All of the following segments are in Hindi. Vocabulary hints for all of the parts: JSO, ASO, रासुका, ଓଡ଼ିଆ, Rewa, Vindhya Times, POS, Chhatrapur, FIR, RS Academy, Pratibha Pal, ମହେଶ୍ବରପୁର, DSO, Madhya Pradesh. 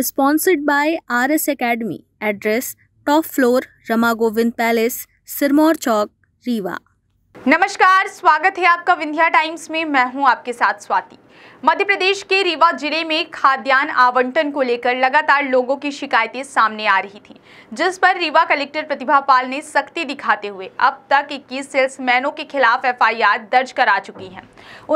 Sponsored by RS Academy। Address top floor, Rama Govind palace, Sirmour चौक, रीवा। नमस्कार, स्वागत है आपका विंध्या टाइम्स में। मैं हूं आपके साथ स्वाति। मध्य प्रदेश के रीवा जिले में खाद्यान्न आवंटन को लेकर लगातार लोगों की शिकायतें सामने आ रही थीं, जिस पर रीवा कलेक्टर प्रतिभा पाल ने सख्ती दिखाते हुए अब तक 21 सेल्समैनों के खिलाफ FIR दर्ज करा चुकी हैं।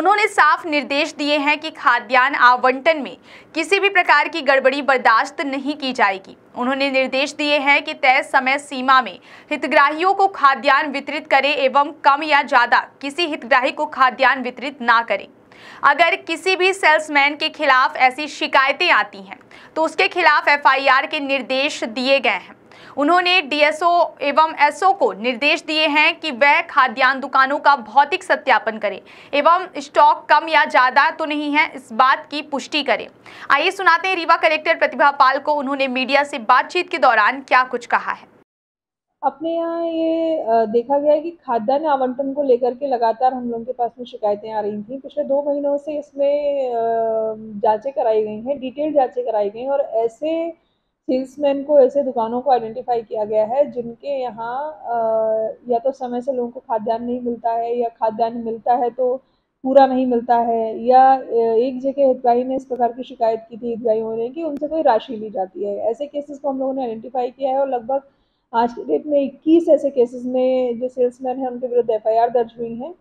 उन्होंने साफ निर्देश दिए हैं कि खाद्यान्न आवंटन में किसी भी प्रकार की गड़बड़ी बर्दाश्त नहीं की जाएगी। उन्होंने निर्देश दिए हैं कि तय समय सीमा में हितग्राहियों को खाद्यान्न वितरित करें एवं कम या ज़्यादा किसी हितग्राही को खाद्यान्न वितरित ना करें। अगर किसी भी सेल्समैन के खिलाफ ऐसी शिकायतें आती हैं तो उसके खिलाफ FIR के निर्देश दिए गए हैं। उन्होंने DSO एवं SO को निर्देश दिए हैं कि वह खाद्यान्न दुकानों का भौतिक सत्यापन करें एवं स्टॉक कम या ज़्यादा तो नहीं है, इस बात की पुष्टि करें। आइए सुनाते हैं रीवा कलेक्टर प्रतिभा पाल को उन्होंने मीडिया से बातचीत के दौरान क्या कुछ कहा है। अपने यहाँ ये देखा गया है कि खाद्यान्न आवंटन को लेकर के लगातार हम लोगों के पास में शिकायतें आ रही थी। पिछले 2 महीनों से इसमें जांचें कराई गई हैं, डिटेल जांचें कराई गई हैं और ऐसे सेल्समैन को, ऐसे दुकानों को आइडेंटिफाई किया गया है जिनके यहाँ या तो समय से लोगों को खाद्यान्न नहीं मिलता है या खाद्यान्न मिलता है तो पूरा नहीं मिलता है, या एक जगह हितग्राही ने इस प्रकार की शिकायत की थी हितग्राहियों ने कि उनसे कोई राशि ली जाती है। ऐसे केसेस को हम लोगों ने आइडेंटिफाई किया है और लगभग आज के डेट में 21 ऐसे केसेस में जो सेल्समैन हैं उनके विरुद्ध FIR दर्ज हुई हैं।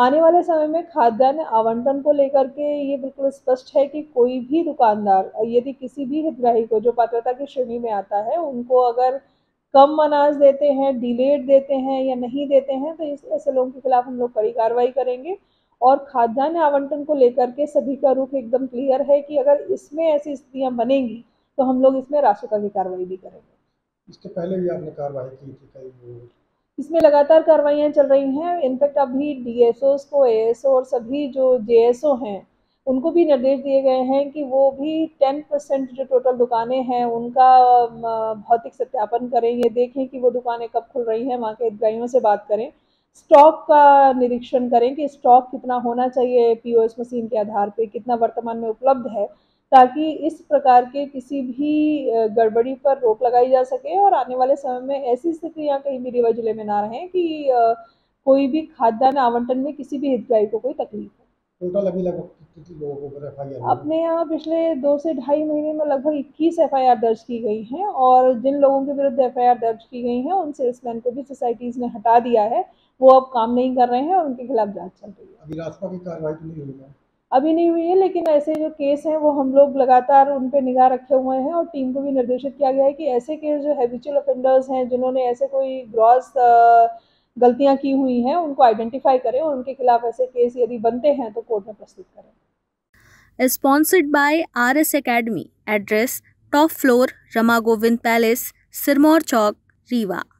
आने वाले समय में खाद्यान्न आवंटन को लेकर के ये बिल्कुल स्पष्ट है कि कोई भी दुकानदार यदि किसी भी हितग्राही को जो पात्रता की श्रेणी में आता है उनको अगर कम अनाज देते हैं, डिलेड देते हैं या नहीं देते हैं तो ऐसे लोगों के खिलाफ हम लोग कड़ी कार्रवाई करेंगे। और खाद्यान्न आवंटन को लेकर के सभी का रुख एकदम क्लियर है कि अगर इसमें ऐसी स्थितियाँ बनेंगी तो हम लोग इसमें रासुका की कार्रवाई भी करेंगे। इसके पहले भी आपने कार्रवाई की थी, इसमें लगातार कार्रवाइयाँ चल रही हैं। इनफैक्ट अभी DSOs को, ASO और सभी जो JSO हैं उनको भी निर्देश दिए गए हैं कि वो भी 10% जो टोटल दुकानें हैं उनका भौतिक सत्यापन करें, ये देखें कि वो दुकानें कब खुल रही हैं, वहाँ के हितग्राहियों से बात करें, स्टॉक का निरीक्षण करें कि स्टॉक कितना होना चाहिए POS मशीन के आधार पर, कितना वर्तमान में उपलब्ध है, ताकि इस प्रकार के किसी भी गड़बड़ी पर रोक लगाई जा सके और आने वाले समय में ऐसी स्थितियाँ कहीं भी रीवा जिले में ना रहें कि कोई भी खाद्यान्न आवंटन में किसी भी हितग्राही को कोई तकलीफ हो। टोटल अभी लगभग अपने यहाँ पिछले 2 से ढाई महीने में लगभग 21 FIR दर्ज की गई हैं और जिन लोगों के विरुद्ध FIR दर्ज की गई हैं उन सेल्समैन को भी सोसाइटीज़ ने हटा दिया है, वो अब काम नहीं कर रहे हैं और उनके खिलाफ जाँच चल रही है। अभी रास्ता की कार्रवाई तो नहीं हुई है, अभी नहीं हुई है, लेकिन ऐसे जो केस हैं वो हम लोग लगातार उन पे निगाह रखे हुए हैं और टीम को भी निर्देशित किया गया है कि ऐसे केस जो हैबिचुअल ऑफेंडर्स हैं, जिन्होंने ऐसे कोई ग्रॉस गलतियां की हुई हैं, उनको आइडेंटिफाई करें और उनके खिलाफ ऐसे केस यदि बनते हैं तो कोर्ट में प्रस्तुत करें। Sponsored by RS Academy। Address top floor, Rama Govind palace, Sirmour Chowk, Rewa.